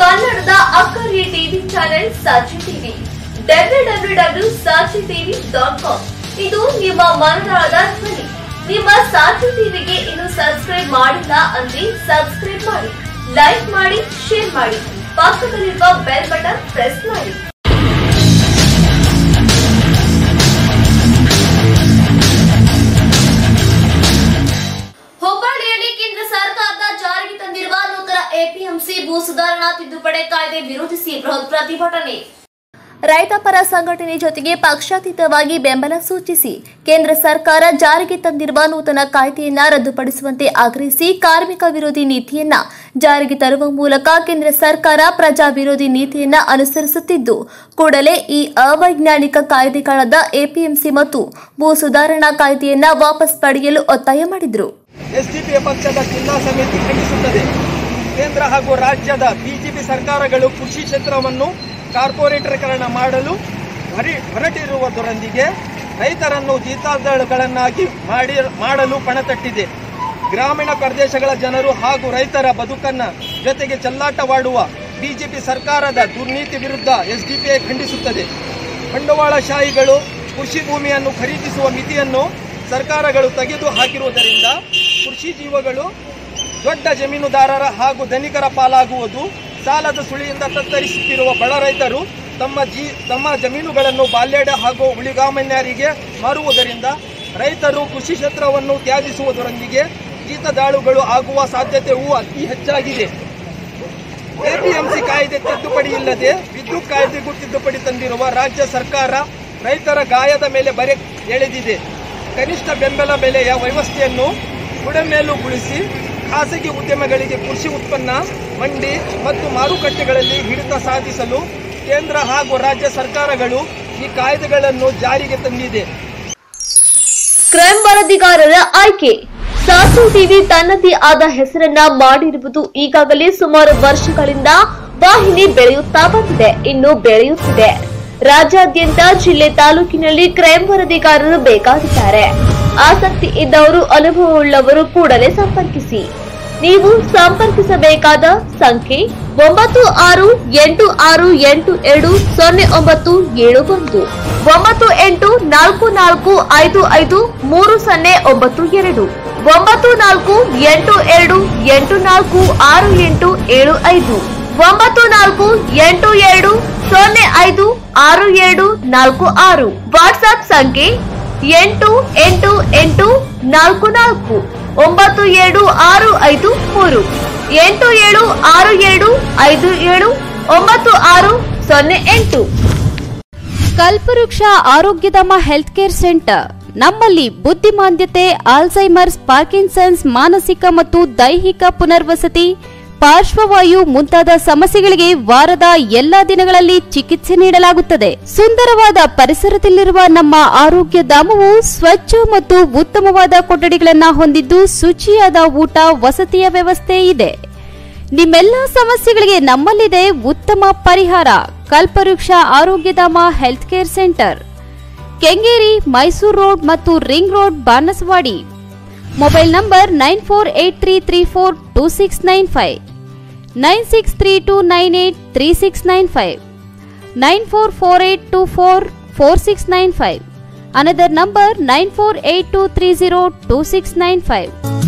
ಕನ್ನಡದ ಅಕ್ಕರೆ TV channel Sachi TV www.sachitv.com ಇದು ನಿಮ್ಮ ಮನದಾಳದ ಧ್ವನಿ। ನಿಮ್ಮ ಸಾಚಿ ಟಿವಿಗೆ ಇನ್ನು ಸಬ್ಸ್ಕ್ರೈಬ್ ಮಾಡಿಲ್ಲ ಅಂದ್ರೆ ಸಬ್ಸ್ಕ್ರೈಬ್ ಮಾಡಿ, ಲೈಕ್ ಮಾಡಿ, ಶೇರ್ ಮಾಡಿ, ಪಕ್ಕದಲ್ಲಿರುವ ಬೆಲ್ ಬಟನ್ ಪ್ರೆಸ್ ಮಾಡಿ। ರೈತ ಪರ ಸಂಘಟನೆ ಜೊತೆಗೆ ಪಕ್ಷಾತೀತವಾಗಿ ಬೆಂಬಲ ಸೂಚಿಸಿ ಕೇಂದ್ರ ಸರ್ಕಾರ ಜಾರಿಗೆ ತಂದಿರುವ ನೂತನ ಕಾಯ್ದೆಯನ್ನು ರದ್ದುಪಡಿಸುವಂತೆ ಆಗ್ರಹಿಸಿ ಕಾರ್ಮಿಕ ವಿರೋಧಿ ನೀತಿಯನ್ನು ಜಾರಿಗೆ ತರುವ ಮೂಲಕ ಕೇಂದ್ರ ಸರ್ಕಾರ ಪ್ರಜಾ ವಿರೋಧಿ ನೀತಿಯನ್ನು ಅನುಸರಿಸುತ್ತಿದ್ದು, ಕೂಡಲೇ ಈ ಅವೈಜ್ಞಾನಿಕ ಕಾಯ್ದೆಗಳಾದ ಎಪಿಎಂಸಿ ಮತ್ತು ಭೂ ಸುಧಾರಣಾ ಕಾಯ್ದೆಯನ್ನು ವಾಪಸ್ ಪಡೆಯಲು ಒತ್ತಾಯ ಮಾಡಿದರು। ಕೇಂದ್ರ ಹಾಗೂ ರಾಜ್ಯದ ಬಿಜೆಪಿ ಸರ್ಕಾರಗಳು ಕೃಷಿ ಕ್ಷೇತ್ರವನ್ನು ಕಾರ್ಪೊರೇಟರ್ಕರಣ ಮಾಡಲು ಹೊರಟಿರುವುದರೊಂದಿಗೆ ರೈತರನ್ನು ಜೀತದಾಳುಗಳನ್ನಾಗಿ ಮಾಡಲು ಪಣತಟ್ಟಿದೆ। ಗ್ರಾಮೀಣ ಪ್ರದೇಶಗಳ ಜನರು ಹಾಗೂ ರೈತರ ಬದುಕನ್ನು ಜೊತೆಗೆ ಚೆಲ್ಲಾಟವಾಡುವ ಬಿಜೆಪಿ ಸರ್ಕಾರದ ದುರ್ನೀತಿ ವಿರುದ್ಧ ಎಸ್ಡಿಪಿಐ ಖಂಡಿಸುತ್ತದೆ। ಬಂಡವಾಳಶಾಹಿಗಳು ಕೃಷಿ ಭೂಮಿಯನ್ನು ಖರೀದಿಸುವ ಮಿತಿಯನ್ನು ಸರ್ಕಾರಗಳು ತೆಗೆದು ಹಾಕಿರುವುದರಿಂದ ಕೃಷಿ ಜೀವಗಳು ದೊಡ್ಡ ಜಮೀನುದಾರರ ಹಾಗೂ ಧನಿಕರ ಪಾಲಾಗುವುದು। ಸಾಲದ ಸುಳಿಯಿಂದ ತತ್ತರಿಸುತ್ತಿರುವ ಬಡ ರೈತರು ತಮ್ಮ ಜಮೀನುಗಳನ್ನು ಬಾಲ್ಯಡ ಹಾಗೂ ಉಳಿಗಾಮನ್ಯರಿಗೆ ಮಾರುವುದರಿಂದ ರೈತರು ಕೃಷಿ ಕ್ಷೇತ್ರವನ್ನು ತ್ಯಾಜಿಸುವುದರೊಂದಿಗೆ ಜೀತದಾಳುಗಳು ಆಗುವ ಸಾಧ್ಯತೆಯೂ ಅತಿ ಹೆಚ್ಚಾಗಿದೆ। ಎಪಿಎಂಸಿ ಕಾಯ್ದೆ ತಿದ್ದುಪಡಿ ಇಲ್ಲದೆ ವಿದ್ಯುತ್ ಕಾಯ್ದೆಗೂ ತಿದ್ದುಪಡಿ ತಂದಿರುವ ರಾಜ್ಯ ಸರ್ಕಾರ ರೈತರ ಗಾಯದ ಮೇಲೆ ಬರೆ ಎಳೆದಿದೆ। ಕನಿಷ್ಠ ಬೆಂಬಲ ಬೆಲೆಯ ವ್ಯವಸ್ಥೆಯನ್ನು ಬುಡಮೇಲುಗೊಳಿಸಿ ಖಾಸಗಿ ಉದ್ಯಮಗಳಿಗೆ ಕೃಷಿ ಉತ್ಪನ್ನ ಮಂಡಿ ಮತ್ತು ಮಾರುಕಟ್ಟೆಗಳಲ್ಲಿ ಹಿಡಿತ ಸಾಧಿಸಲು ಕೇಂದ್ರ ಹಾಗೂ ರಾಜ್ಯ ಸರ್ಕಾರಗಳು ಈ ಕಾಯ್ದೆಗಳನ್ನು ಜಾರಿಗೆ ತಂದಿದೆ। ಕ್ರೈಮ್ ವರದಿಗಾರರ ಆಯ್ಕೆ ಸಾಚಿ ಟಿವಿ ತನ್ನದೇ ಆದ ಹೆಸರನ್ನ ಮಾಡಿರುವುದು ಈಗಾಗಲೇ ಸುಮಾರು ವರ್ಷಗಳಿಂದ ವಾಹಿನಿ ಬೆಳೆಯುತ್ತಾ ಬಂದಿದೆ, ಇನ್ನು ಬೆಳೆಯುತ್ತಿದೆ। ರಾಜ್ಯಾದ್ಯಂತ ಜಿಲ್ಲೆ ತಾಲೂಕಿನಲ್ಲಿ ಕ್ರೈಮ್ ವರದಿಗಾರರು ಬೇಕಾಗಿದ್ದಾರೆ। ಆಸಕ್ತಿ ಇದ್ದವರು, ಅನುಭವವುಳ್ಳವರು ಕೂಡಲೇ ಸಂಪರ್ಕಿಸಿ। ನೀವು ಸಂಪರ್ಕಿಸಬೇಕಾದ ಸಂಖ್ಯೆ 9686820971, 9844553092, 9482846875, 9482056246। ವಾಟ್ಸ್ಆಪ್ ಸಂಖ್ಯೆ 8884492653, 8767579608। ಕಲ್ಪವೃಕ್ಷ ಆರೋಗ್ಯಧಾಮ ಹೆಲ್ತ್ ಕೇರ್ ಸೆಂಟರ್ ನಮ್ಮಲ್ಲಿ ಬುದ್ಧಿಮಾಂದ್ಯತೆ, ಆಲ್ಜೈಮರ್ಸ್, ಪಾರ್ಕಿನ್ಸನ್ಸ್, ಮಾನಸಿಕ ಮತ್ತು ದೈಹಿಕ ಪುನರ್ವಸತಿ, ಪಾರ್ಶ್ವವಾಯು ಮುಂತಾದ ಸಮಸ್ಯೆಗಳಿಗೆ ವಾರದ ಎಲ್ಲಾ ದಿನಗಳಲ್ಲಿ ಚಿಕಿತ್ಸೆ ನೀಡಲಾಗುತ್ತದೆ। ಸುಂದರವಾದ ಪರಿಸರದಲ್ಲಿರುವ ನಮ್ಮ ಆರೋಗ್ಯ ಧಾಮವು ಸ್ವಚ್ಛ ಮತ್ತು ಉತ್ತಮವಾದ ಕೊಠಡಿಗಳನ್ನು ಹೊಂದಿದ್ದು ಶುಚಿಯಾದ ಊಟ, ವಸತಿಯ ವ್ಯವಸ್ಥೆ ಇದೆ। ನಿಮ್ಮೆಲ್ಲ ಸಮಸ್ಯೆಗಳಿಗೆ ನಮ್ಮಲ್ಲಿದೆ ಉತ್ತಮ ಪರಿಹಾರ। Kalpavriksha Arogyadhama health care centre, Kengeri, Mysuru road ಮತ್ತು ring road, Banaswadi. Mobile number 9483342695, 9632983695, 9448244695, another number 9482302695।